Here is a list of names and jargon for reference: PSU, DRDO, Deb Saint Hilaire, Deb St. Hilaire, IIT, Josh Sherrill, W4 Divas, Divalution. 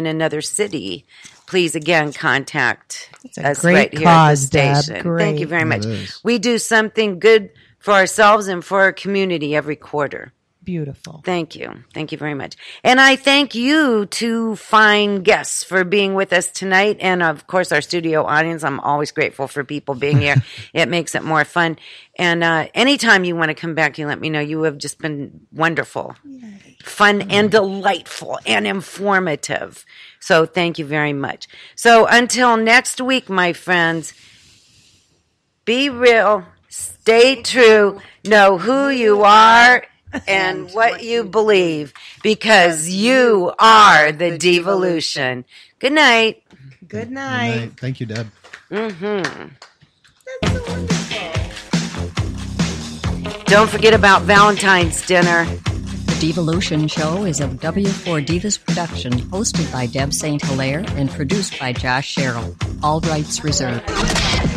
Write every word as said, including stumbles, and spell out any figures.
in another city, please again contact us right here at the station. Thank you very much. We do something good for ourselves and for our community every quarter. Beautiful. Thank you. Thank you very much. And I thank you two fine guests for being with us tonight. And of course, our studio audience. I'm always grateful for people being here. It makes it more fun. And uh, anytime you want to come back, you let me know. You have just been wonderful, Yay. fun mm. and delightful and informative. So thank you very much. So until next week, my friends, be real, stay true, know who you are, and what you believe, because you are the Divalution. Good night. Good night. Good night. Thank you, Deb. Mm-hmm. That's so wonderful. Don't forget about Valentine's dinner. The Divalution Show is a W four Divas production, hosted by Deb Saint Hilaire and produced by Josh Sherrill. All rights reserved.